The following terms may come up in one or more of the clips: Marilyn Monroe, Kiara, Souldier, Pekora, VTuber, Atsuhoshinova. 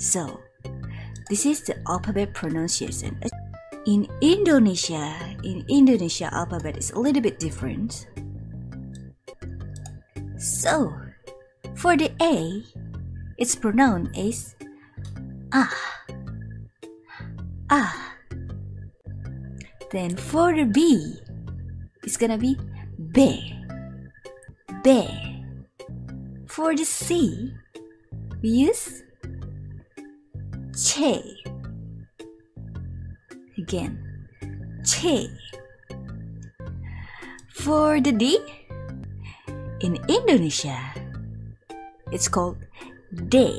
So, this is the alphabet pronunciation. In Indonesia, alphabet is a little bit different. So, for the A, it's pronounced as ah. Then for the B, it's gonna be be. For the C, we use che. Again, che. For the D, in Indonesia, it's called de.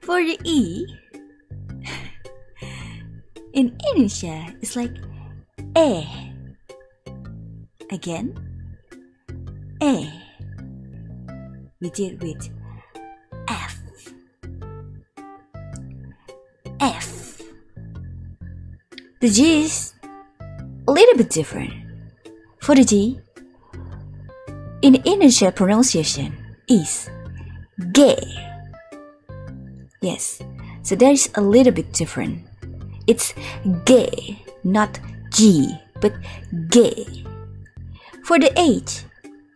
For the E, in Indonesia, it's like eh. Again, eh. We did with F. The G is a little bit different. For the G, in Indonesia, pronunciation is G. Yes, so there is a little bit different. It's G, not G, but G. For the H,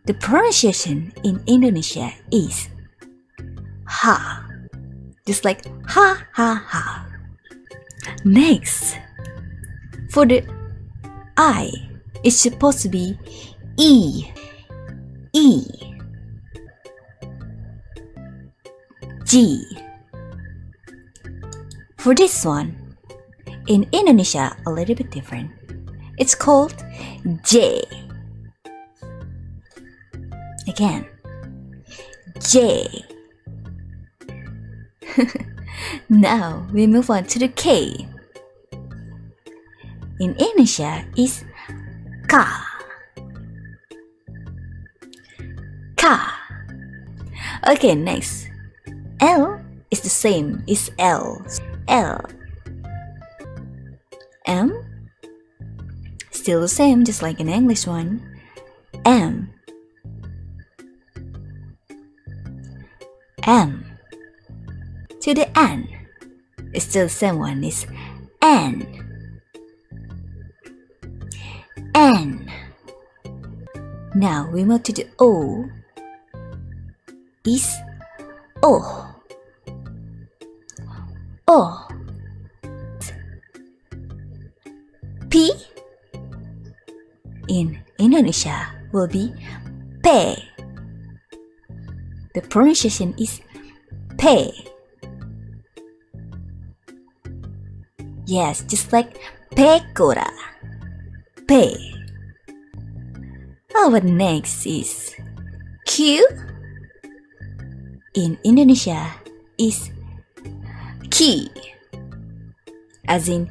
the pronunciation in Indonesia is ha, just like ha ha ha. Next, for the I, it's supposed to be e, G. For this one, in Indonesia, a little bit different. It's called J. Again, J. Now we move on to the K. In Indonesia, it's ka. Okay, next. L is the same. It's L. M, still the same, just like an English one. M. To the N, it's still the same one. It's N. Now we move to the O. It's O. P in Indonesia will be P. The pronunciation is P. Yes, just like Pekora. P. Our next is Q. In Indonesia is Ki, as in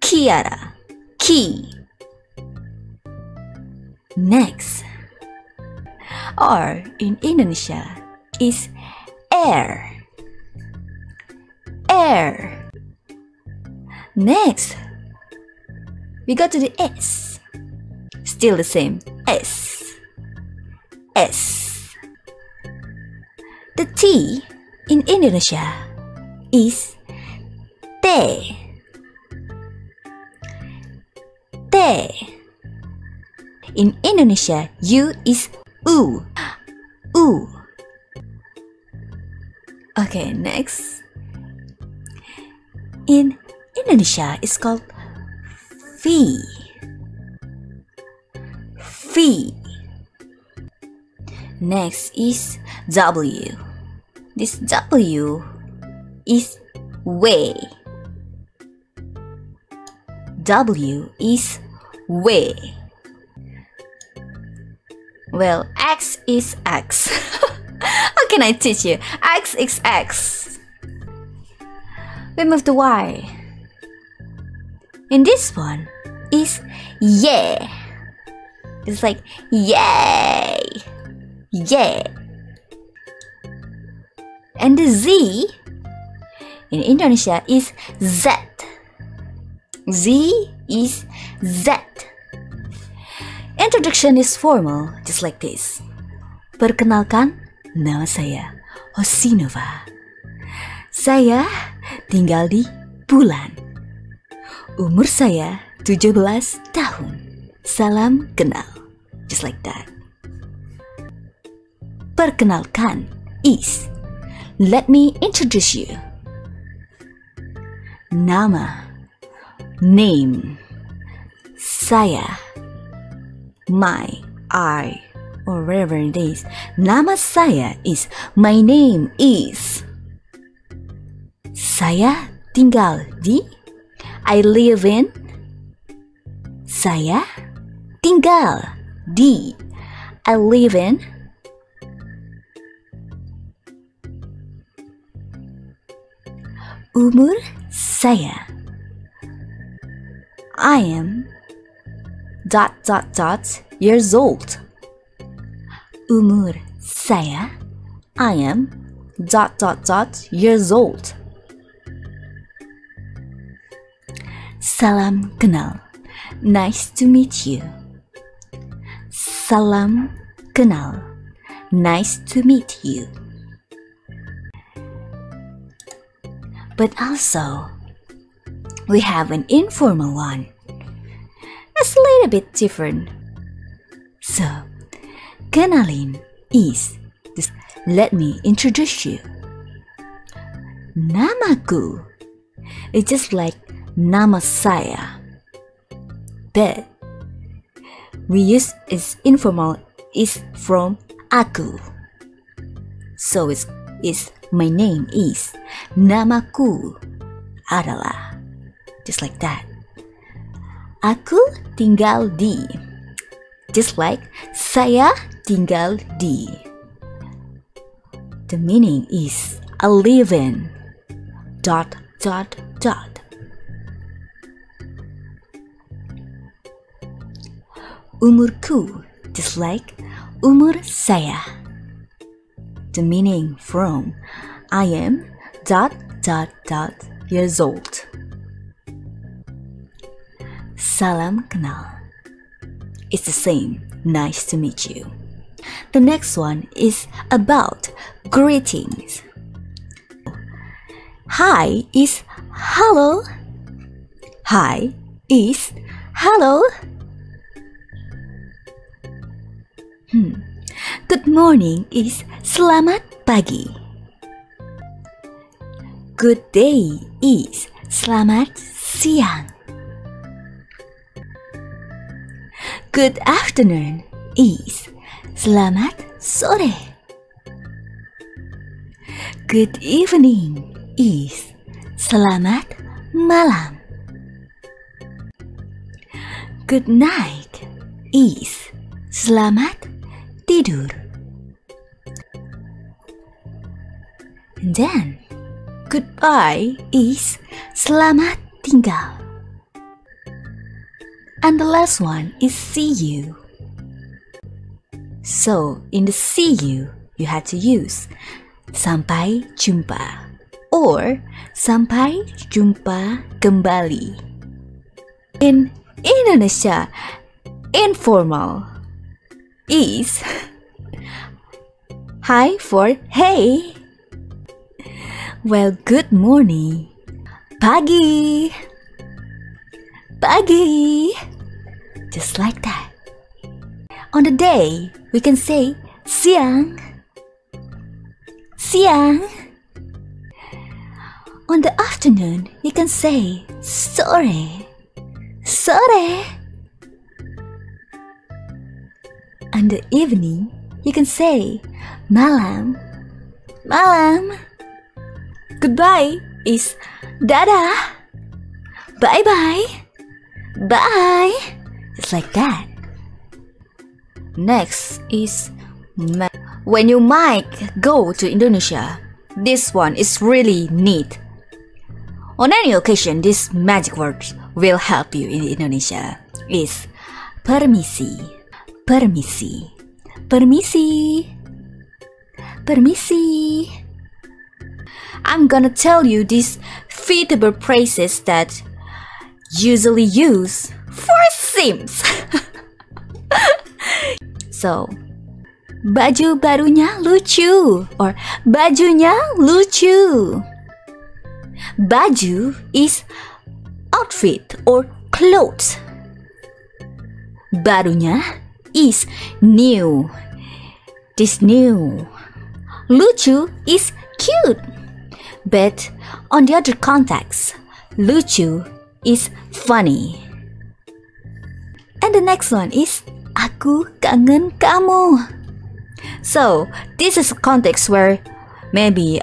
Kiara. Ki. Next, R in Indonesia is air. Next, we go to the S. Still the same, S. The T in Indonesia is T. In Indonesia, U is U. Okay, next. In Indonesia, it's called V. Next is W. This W is way. W is way. Well, X is X. How can I teach you? X is X. We move to Y. In this one is yeah. It's like yay. And the Z in Indonesia is Z. Z is Z. Introduction is formal, just like this. Perkenalkan, Nama saya Hoshinova. Saya tinggal di Bulan. Umur saya 17 tahun. Salam kenal. Just like that. Perkenalkan, Is. Let me introduce you. Nama. Name. Saya. My. I. Or wherever it is. Nama saya is. My name is. Saya tinggal di. I live in. Saya tinggal di. I live in. Umur saya. I am ... years old. Umur saya. I am ... years old. Salam kenal. Nice to meet you. Salam kenal. Nice to meet you. But also, we have an informal one. It's a little bit different. So, kenalin is. Just let me introduce you. Namaku. It's just like nama saya. But we use its informal is from aku. So it's my name is. Namaku adalah. Just like that. Aku tinggal di. Just like saya tinggal di. The meaning is I live in ... Umurku. Just like umur saya. The meaning from I am ... years old. Salam kenal. It's the same. Nice to meet you. The next one is about greetings. Hi is hello. Hi is hello. Good morning is selamat pagi. Good day is selamat siang. Good afternoon is selamat sore. Good evening is selamat malam. Good night is selamat tidur. And then goodbye is selamat tinggal. And the last one is see you. So, in the see you, you had to use sampai jumpa or sampai jumpa kembali. In Indonesia, informal is hi for hey. Well, good morning. Pagi. Pagi. Just like that. On the day, we can say siang. Siang. On the afternoon, you can say sore. Sore. On the evening, you can say malam. Malam. Goodbye is dadah. Bye-bye. Bye. It's like that. Next is when you might go to Indonesia. This one is really neat. On any occasion, this magic word will help you in Indonesia. Is permisi. Permisi. Permisi. Permisi. I'm gonna tell you these suitable phrases that usually used for Sims. So, baju barunya lucu, or bajunya lucu. Baju is outfit or clothes. Barunya is new. This new. Lucu is cute. But on the other context, lucu is funny. And the next one is aku kangen kamu. So this is a context where maybe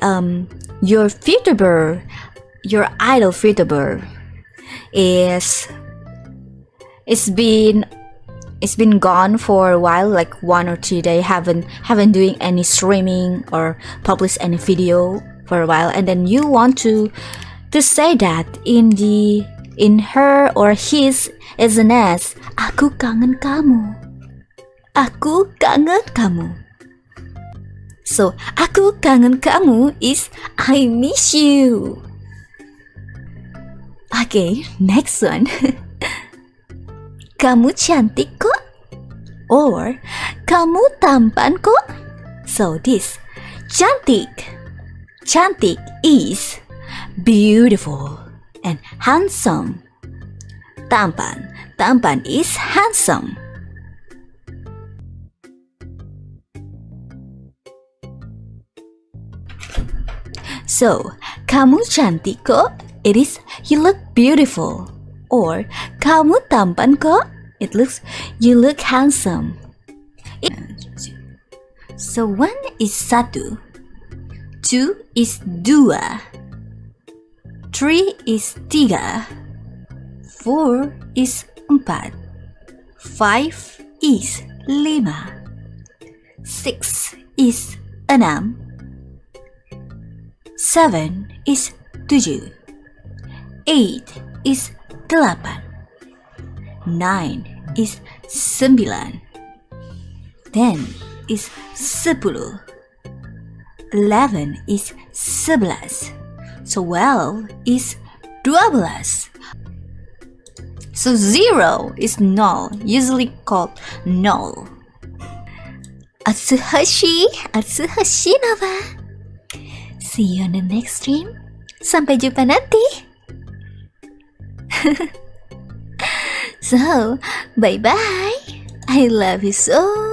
your VTuber, your idol VTuber it's been gone for a while, like 1 or 2 days, haven't doing any streaming or publish any video for a while, and then you want to say that in her or his SNS, aku kangen kamu. Aku kangen kamu. So, aku kangen kamu is I miss you. Okay, next one. Kamu cantik kok, or kamu tampan kok. So this cantik is beautiful and handsome. Tampan is handsome. So, kamu cantik kok, it is you look beautiful. Or kamu tampan kok, it looks you look handsome. So one is satu, two is dua, three is tiga, four is empat, five is lima, six is enam, seven is tujuh, eight is delapan, nine is sembilan, 10 is 10, 11 is 11, 12 is 12. So 0 is null, usually called null. Atsuhoshi, Atsuhoshinova. See you on the next stream. Sampai jumpa nanti. So, bye-bye. I love you so